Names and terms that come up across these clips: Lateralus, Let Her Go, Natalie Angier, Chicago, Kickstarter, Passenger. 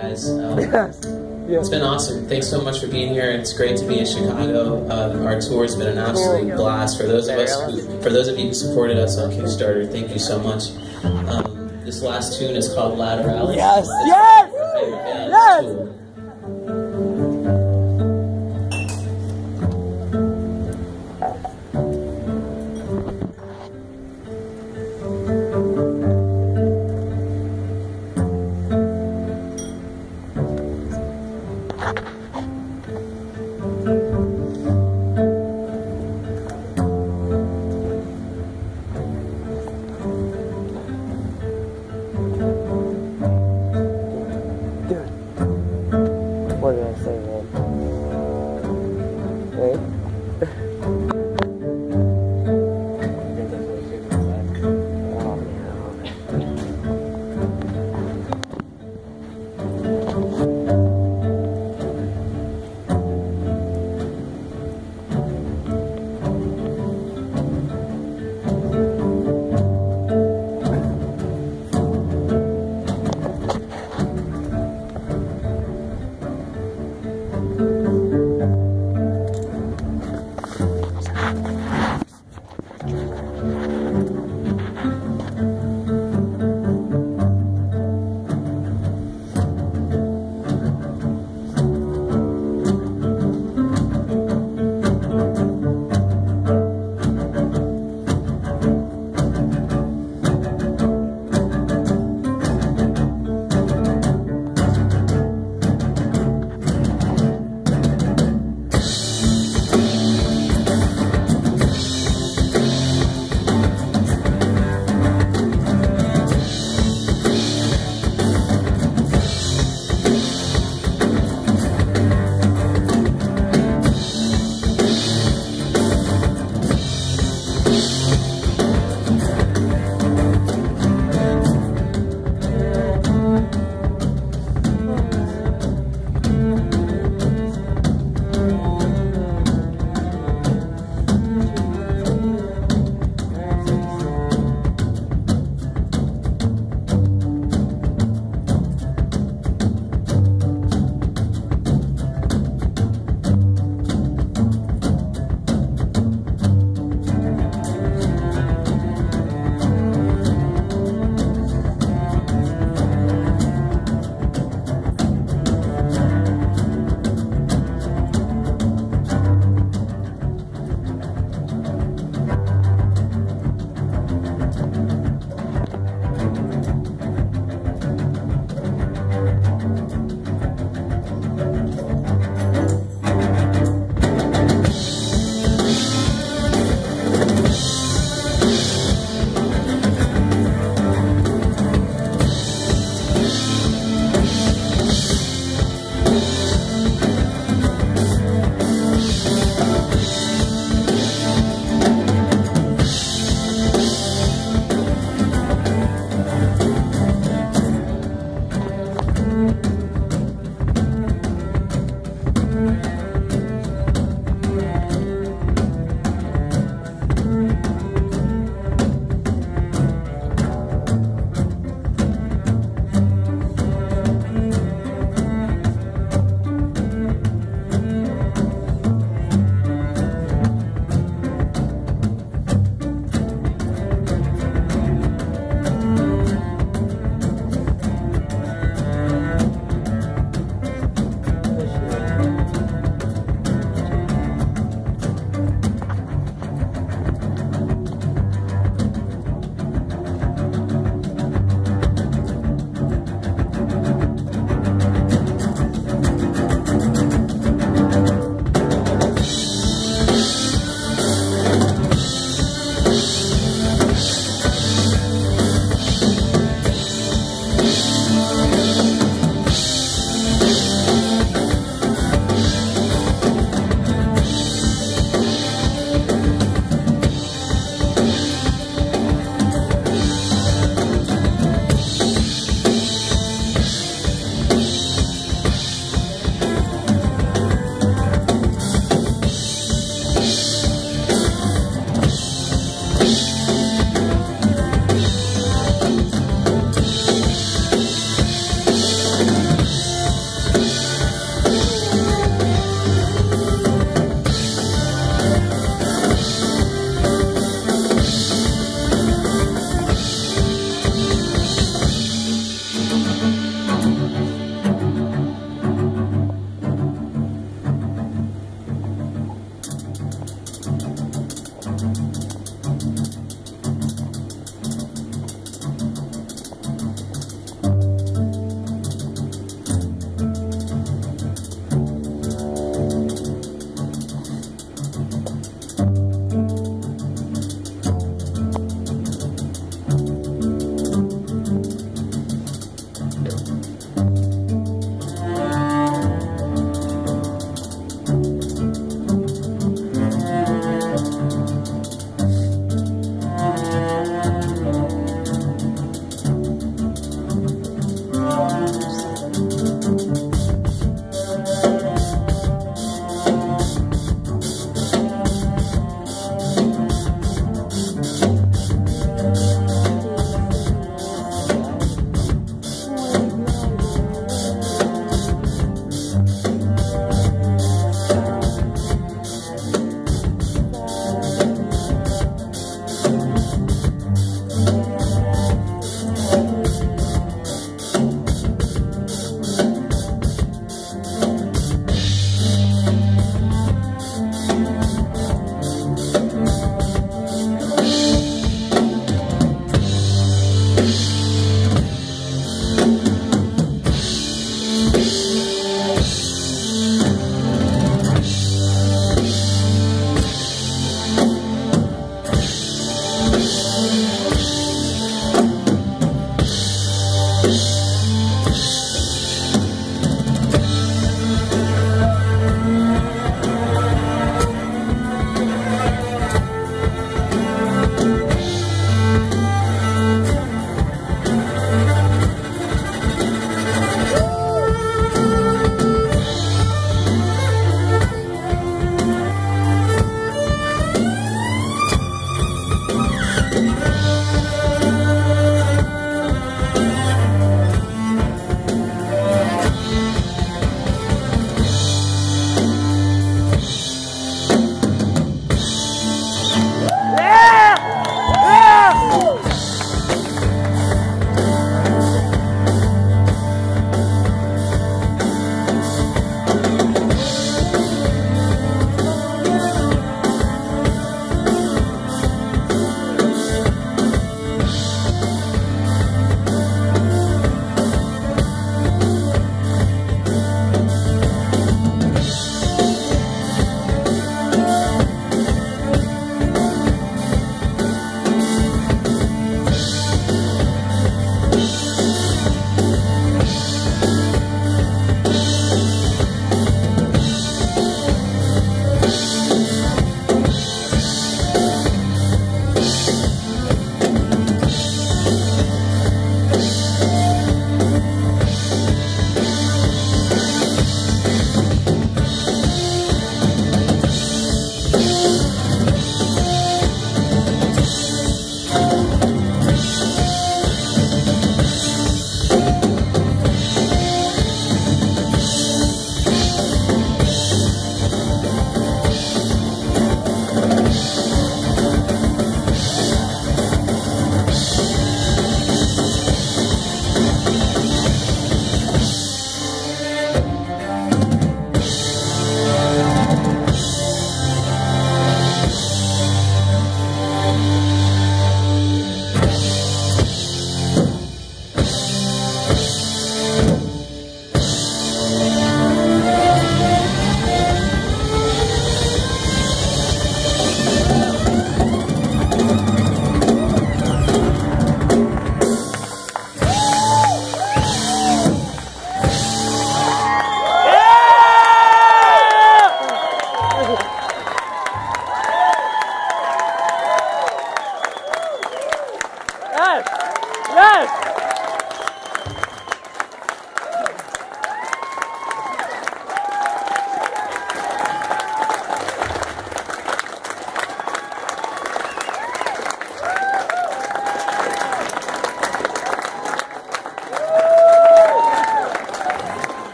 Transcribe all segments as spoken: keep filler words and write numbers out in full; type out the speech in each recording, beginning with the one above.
Guys, um, yes. Yes. It's been awesome. Thanks so much for being here. It's great to be in Chicago. Uh, our tour has been an absolute blast. For those of us, who, for those of you who supported us on Kickstarter, thank you so much. Um, this last tune is called Lateralus. Yes, it's yes, yes. Cool. Good.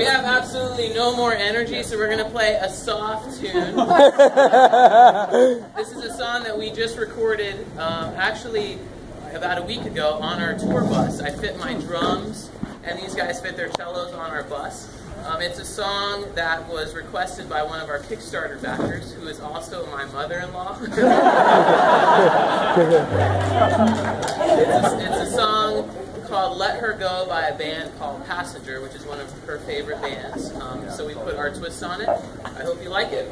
We have absolutely no more energy, so we're going to play a soft tune. This is a song that we just recorded um, actually about a week ago on our tour bus. I fit my drums, and these guys fit their cellos on our bus. Um, it's a song that was requested by one of our Kickstarter backers, who is also my mother-in-law. it's, it's a song called Let Her Go by a band called Passenger, which is one of her favorite bands. Um, so we put our twist on it. I hope you like it.